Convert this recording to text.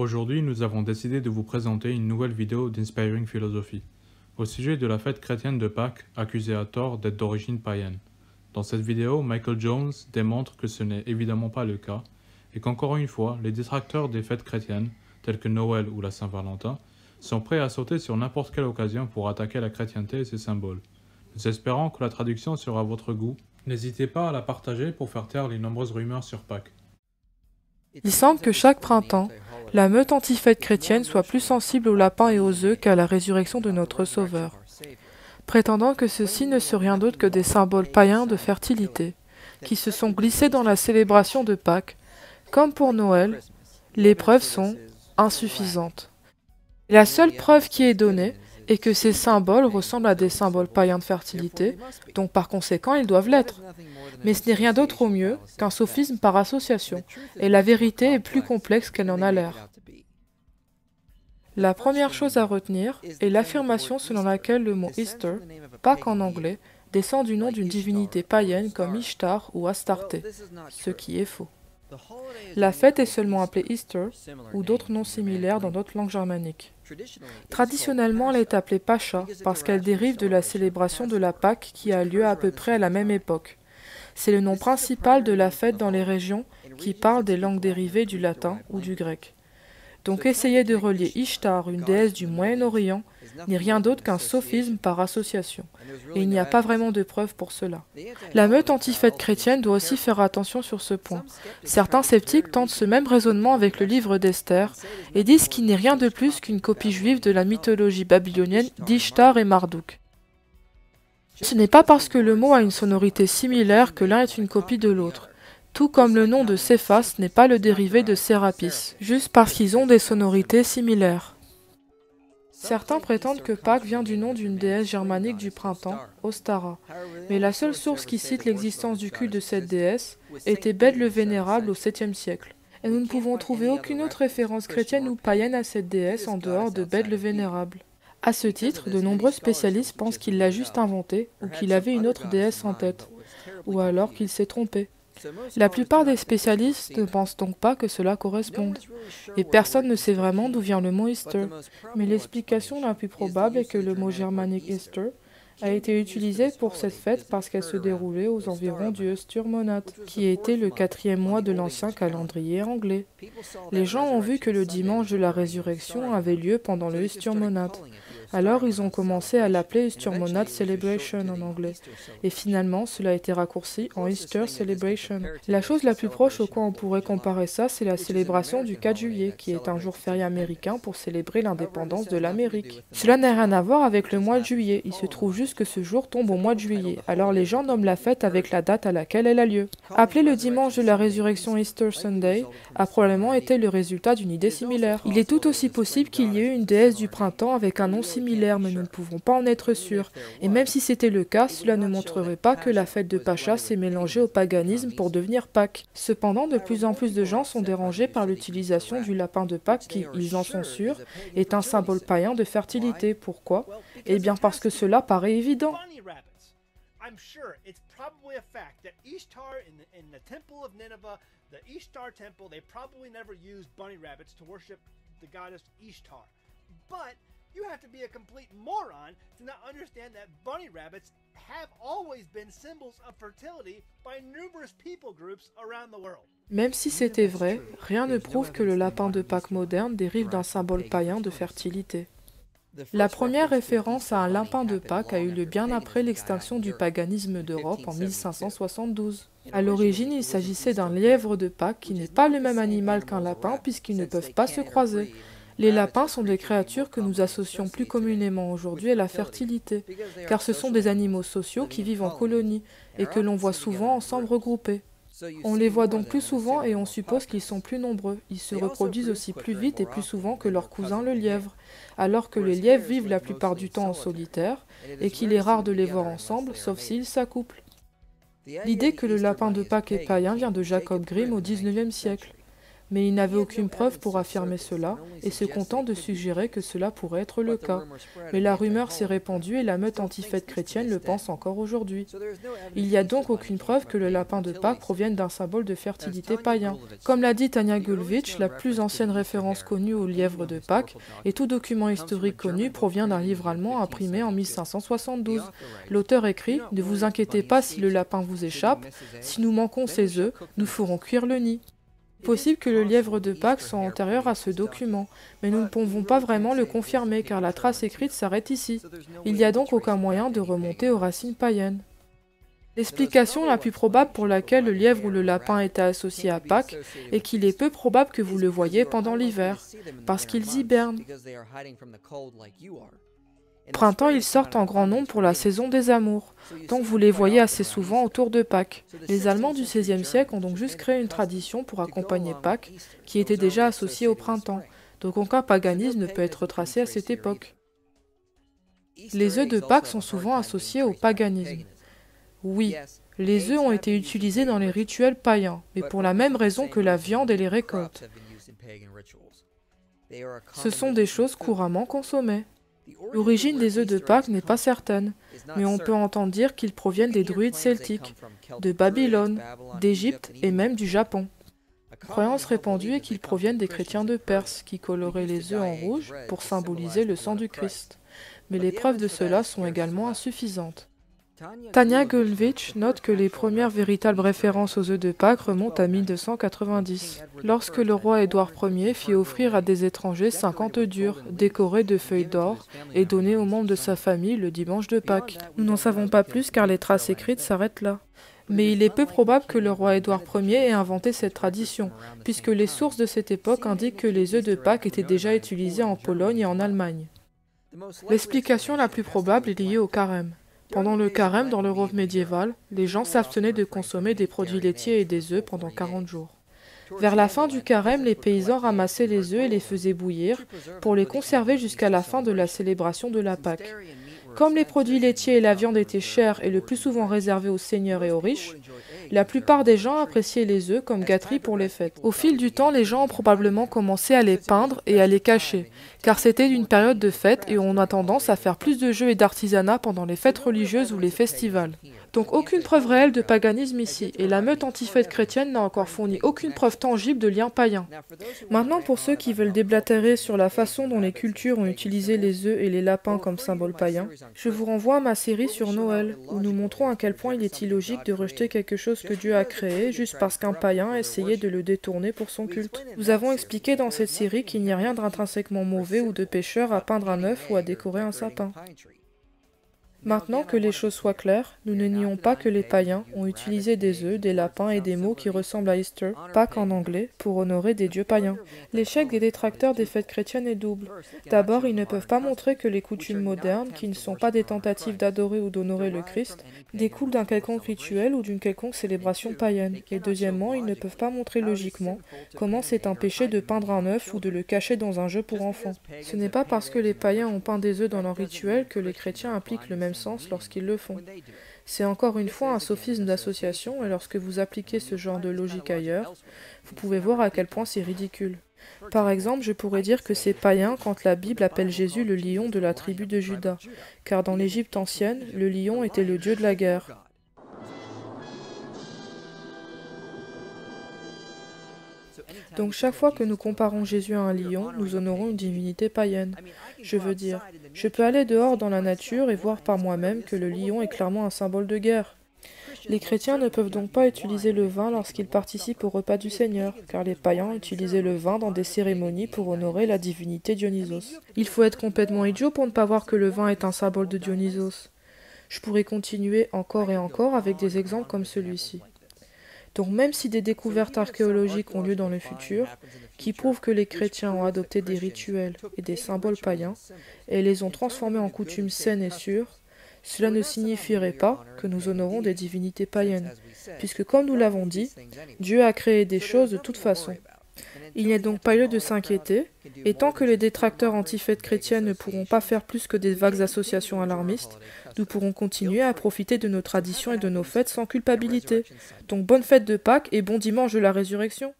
Aujourd'hui, nous avons décidé de vous présenter une nouvelle vidéo d'Inspiring Philosophy, au sujet de la fête chrétienne de Pâques, accusée à tort d'être d'origine païenne. Dans cette vidéo, Michael Jones démontre que ce n'est évidemment pas le cas, et qu'encore une fois, les détracteurs des fêtes chrétiennes, telles que Noël ou la Saint-Valentin, sont prêts à sauter sur n'importe quelle occasion pour attaquer la chrétienté et ses symboles. Nous espérons que la traduction sera à votre goût. N'hésitez pas à la partager pour faire taire les nombreuses rumeurs sur Pâques. Il semble que chaque printemps, la meute anti-fête chrétienne soit plus sensible aux lapins et aux œufs qu'à la résurrection de notre Sauveur, prétendant que ceux-ci ne sont rien d'autre que des symboles païens de fertilité, qui se sont glissés dans la célébration de Pâques. Comme pour Noël, les preuves sont insuffisantes. La seule preuve qui est donnée est que ces symboles ressemblent à des symboles païens de fertilité, donc par conséquent ils doivent l'être. Mais ce n'est rien d'autre au mieux qu'un sophisme par association, et la vérité est plus complexe qu'elle n'en a l'air. La première chose à retenir est l'affirmation selon laquelle le mot Easter, Pâques en anglais, descend du nom d'une divinité païenne comme Ishtar ou Astarté, ce qui est faux. La fête est seulement appelée Easter ou d'autres noms similaires dans d'autres langues germaniques. Traditionnellement, elle est appelée Pascha parce qu'elle dérive de la célébration de la Pâque qui a lieu à peu près à la même époque. C'est le nom principal de la fête dans les régions qui parlent des langues dérivées du latin ou du grec. Donc essayer de relier Ishtar, une déesse du Moyen-Orient, n'est rien d'autre qu'un sophisme par association, et il n'y a pas vraiment de preuves pour cela. La meute anti-fête chrétienne doit aussi faire attention sur ce point. Certains sceptiques tentent ce même raisonnement avec le livre d'Esther, et disent qu'il n'est rien de plus qu'une copie juive de la mythologie babylonienne d'Ishtar et Marduk. Ce n'est pas parce que le mot a une sonorité similaire que l'un est une copie de l'autre. Tout comme le nom de Céphas n'est pas le dérivé de Serapis, juste parce qu'ils ont des sonorités similaires. Certains prétendent que Pâques vient du nom d'une déesse germanique du printemps, Ostara, mais la seule source qui cite l'existence du culte de cette déesse était Bède le Vénérable au 7e siècle, et nous ne pouvons trouver aucune autre référence chrétienne ou païenne à cette déesse en dehors de Bède le Vénérable. À ce titre, de nombreux spécialistes pensent qu'il l'a juste inventé ou qu'il avait une autre déesse en tête, ou alors qu'il s'est trompé. La plupart des spécialistes ne pensent donc pas que cela corresponde, et personne ne sait vraiment d'où vient le mot Easter. Mais l'explication la plus probable est que le mot germanique Easter a été utilisé pour cette fête parce qu'elle se déroulait aux environs du Eastermonat, qui était le 4e mois de l'ancien calendrier anglais. Les gens ont vu que le dimanche de la résurrection avait lieu pendant le Eastermonat. Alors ils ont commencé à l'appeler Eastermonat Celebration en anglais, et finalement cela a été raccourci en Easter Celebration. La chose la plus proche au quoi on pourrait comparer ça, c'est la célébration du 4 juillet, qui est un jour férié américain pour célébrer l'indépendance de l'Amérique. Cela n'a rien à voir avec le mois de juillet, il se trouve juste que ce jour tombe au mois de juillet, alors les gens nomment la fête avec la date à laquelle elle a lieu. Appeler le dimanche de la résurrection Easter Sunday a probablement été le résultat d'une idée similaire. Il est tout aussi possible qu'il y ait eu une déesse du printemps avec un nom similaire, mais nous ne pouvons pas en être sûrs, et même si c'était le cas, cela ne montrerait pas que la fête de Pascha s'est mélangée au paganisme pour devenir Pâques. Cependant, de plus en plus de gens sont dérangés par l'utilisation du lapin de Pâques qui, ils en sont sûrs, est un symbole païen de fertilité. Pourquoi? Eh bien parce que cela paraît évident. You have to be a complete moron to not understand that bunny rabbits have always been symbols of fertility by numerous people groups around the world. Même si c'était vrai, rien ne prouve que le lapin de Pâques moderne dérive d'un symbole païen de fertilité. La première référence à un lapin de Pâques a eu lieu bien après l'extinction du paganisme d'Europe en 1572. À l'origine, il s'agissait d'un lièvre de Pâques qui n'est pas le même animal qu'un lapin puisqu'ils ne peuvent pas se croiser. Les lapins sont des créatures que nous associons plus communément aujourd'hui à la fertilité, car ce sont des animaux sociaux qui vivent en colonies et que l'on voit souvent ensemble regroupés. On les voit donc plus souvent et on suppose qu'ils sont plus nombreux. Ils se reproduisent aussi plus vite et plus souvent que leur cousin le lièvre, alors que les lièvres vivent la plupart du temps en solitaire et qu'il est rare de les voir ensemble, sauf s'ils s'accouplent. L'idée que le lapin de Pâques est païen vient de Jacob Grimm au 19e siècle. mais il n'avait aucune preuve pour affirmer cela et se content de suggérer que cela pourrait être le cas. Mais la rumeur s'est répandue et la meute antifaite chrétienne le pense encore aujourd'hui. Il n'y a donc aucune preuve que le lapin de Pâques provienne d'un symbole de fertilité païen. Comme l'a dit Tania Gulevich, la plus ancienne référence connue au lièvre de Pâques, et tout document historique connu provient d'un livre allemand imprimé en 1572. L'auteur écrit « Ne vous inquiétez pas si le lapin vous échappe, si nous manquons ses œufs, nous ferons cuire le nid ». Il est possible que le lièvre de Pâques soit antérieur à ce document, mais nous ne pouvons pas vraiment le confirmer car la trace écrite s'arrête ici. Il n'y a donc aucun moyen de remonter aux racines païennes. L'explication la plus probable pour laquelle le lièvre ou le lapin était associé à Pâques est qu'il est peu probable que vous le voyez pendant l'hiver, parce qu'ils hibernent. Au printemps, ils sortent en grand nombre pour la saison des amours, donc vous les voyez assez souvent autour de Pâques. Les Allemands du XVIe siècle ont donc juste créé une tradition pour accompagner Pâques, qui était déjà associée au printemps, donc aucun paganisme ne peut être tracé à cette époque. Les œufs de Pâques sont souvent associés au paganisme. Oui, les œufs ont été utilisés dans les rituels païens, mais pour la même raison que la viande et les récoltes. Ce sont des choses couramment consommées. L'origine des œufs de Pâques n'est pas certaine, mais on peut entendre dire qu'ils proviennent des druides celtiques, de Babylone, d'Égypte et même du Japon. La croyance répandue est qu'ils proviennent des chrétiens de Perse, qui coloraient les œufs en rouge pour symboliser le sang du Christ. Mais les preuves de cela sont également insuffisantes. Tania Gulevich note que les premières véritables références aux œufs de Pâques remontent à 1290, lorsque le roi Édouard Ier fit offrir à des étrangers 50 œufs durs, décorés de feuilles d'or, et donnés aux membres de sa famille le dimanche de Pâques. Nous n'en savons pas plus car les traces écrites s'arrêtent là. Mais il est peu probable que le roi Édouard Ier ait inventé cette tradition, puisque les sources de cette époque indiquent que les œufs de Pâques étaient déjà utilisés en Pologne et en Allemagne. L'explication la plus probable est liée au carême. Pendant le carême, dans l'Europe médiévale, les gens s'abstenaient de consommer des produits laitiers et des œufs pendant 40 jours. Vers la fin du carême, les paysans ramassaient les œufs et les faisaient bouillir pour les conserver jusqu'à la fin de la célébration de la Pâque. Comme les produits laitiers et la viande étaient chers et le plus souvent réservés aux seigneurs et aux riches, la plupart des gens appréciaient les œufs comme gâterie pour les fêtes. Au fil du temps, les gens ont probablement commencé à les peindre et à les cacher, car c'était une période de fête et on a tendance à faire plus de jeux et d'artisanat pendant les fêtes religieuses ou les festivals. Donc aucune preuve réelle de paganisme ici, et la meute antifaite chrétienne n'a encore fourni aucune preuve tangible de lien païen. Maintenant, pour ceux qui veulent déblatérer sur la façon dont les cultures ont utilisé les œufs et les lapins comme symbole païen, je vous renvoie à ma série sur Noël, où nous montrons à quel point il est illogique de rejeter quelque chose que Dieu a créé juste parce qu'un païen a essayé de le détourner pour son culte. Nous avons expliqué dans cette série qu'il n'y a rien d'intrinsèquement mauvais ou de pécheur à peindre un œuf ou à décorer un sapin. Maintenant que les choses soient claires, nous ne nions pas que les païens ont utilisé des œufs, des lapins et des mots qui ressemblent à Easter, Pâques en anglais, pour honorer des dieux païens. L'échec des détracteurs des fêtes chrétiennes est double. D'abord, ils ne peuvent pas montrer que les coutumes modernes, qui ne sont pas des tentatives d'adorer ou d'honorer le Christ, découlent d'un quelconque rituel ou d'une quelconque célébration païenne. Et deuxièmement, ils ne peuvent pas montrer logiquement comment c'est un péché de peindre un œuf ou de le cacher dans un jeu pour enfants. Ce n'est pas parce que les païens ont peint des œufs dans leur rituel que les chrétiens appliquent le même sens lorsqu'ils le font. C'est encore une fois un sophisme d'association, et lorsque vous appliquez ce genre de logique ailleurs, vous pouvez voir à quel point c'est ridicule. Par exemple, je pourrais dire que c'est païen quand la Bible appelle Jésus le lion de la tribu de Juda, car dans l'Égypte ancienne, le lion était le dieu de la guerre. Donc chaque fois que nous comparons Jésus à un lion, nous honorons une divinité païenne. Je veux dire, je peux aller dehors dans la nature et voir par moi-même que le lion est clairement un symbole de guerre. Les chrétiens ne peuvent donc pas utiliser le vin lorsqu'ils participent au repas du Seigneur, car les païens utilisaient le vin dans des cérémonies pour honorer la divinité Dionysos. Il faut être complètement idiot pour ne pas voir que le vin est un symbole de Dionysos. Je pourrais continuer encore et encore avec des exemples comme celui-ci. Donc même si des découvertes archéologiques ont lieu dans le futur, qui prouvent que les chrétiens ont adopté des rituels et des symboles païens, et les ont transformés en coutumes saines et sûres, cela ne signifierait pas que nous honorons des divinités païennes, puisque comme nous l'avons dit, Dieu a créé des choses de toute façon. Il n'y a donc pas lieu de s'inquiéter, et tant que les détracteurs anti-fêtes chrétiennes ne pourront pas faire plus que des vagues associations alarmistes, nous pourrons continuer à profiter de nos traditions et de nos fêtes sans culpabilité. Donc bonne fête de Pâques et bon dimanche de la résurrection.